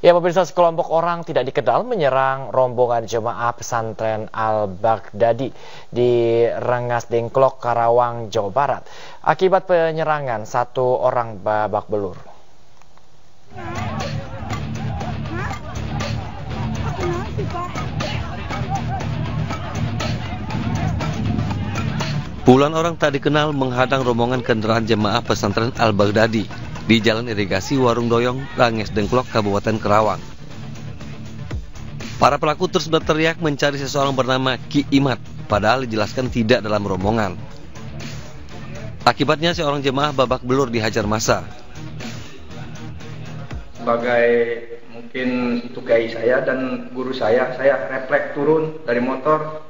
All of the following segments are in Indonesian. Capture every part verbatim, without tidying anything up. Ya, pemirsa, sekelompok orang tidak dikenal menyerang rombongan jemaah pesantren Al-Baghdadi di Rengasdengklok, Karawang, Jawa Barat. Akibat penyerangan, satu orang babak belur. Puluhan orang tak dikenal menghadang rombongan kendaraan jemaah pesantren Al-Baghdadi di Jalan Irigasi Warung Doyong, Rengasdengklok, Kabupaten Kerawang. Para pelaku terus berteriak mencari seseorang bernama Ki Imad, padahal dijelaskan tidak dalam rombongan. Akibatnya seorang jemaah babak belur dihajar massa. Sebagai mungkin itu kiai saya dan guru saya, saya refleks turun dari motor,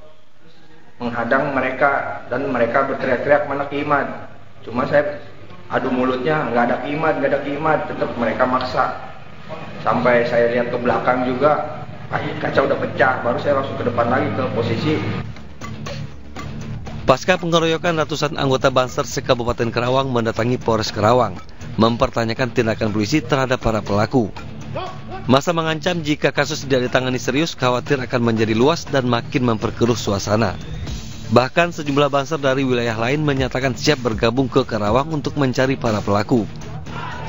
menghadang mereka dan mereka berteriak-teriak, "Mana Ki Imad?" Cuma saya adu mulutnya, nggak ada Ki Imad, nggak ada Ki Imad, tetap mereka maksa. Sampai saya lihat ke belakang juga, kaca udah pecah, baru saya langsung ke depan lagi ke posisi. Pasca pengeroyokan, ratusan anggota BANSER se-Kabupaten Kerawang mendatangi Polres Kerawang, mempertanyakan tindakan polisi terhadap para pelaku. Masa mengancam jika kasus tidak ditangani serius, khawatir akan menjadi luas dan makin memperkeruh suasana. Bahkan sejumlah BANSER dari wilayah lain menyatakan siap bergabung ke Karawang untuk mencari para pelaku.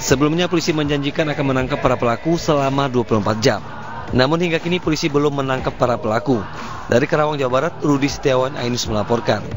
Sebelumnya polisi menjanjikan akan menangkap para pelaku selama dua puluh empat jam. Namun hingga kini polisi belum menangkap para pelaku. Dari Karawang, Jawa Barat, Rudi Setiawan Ainus melaporkan.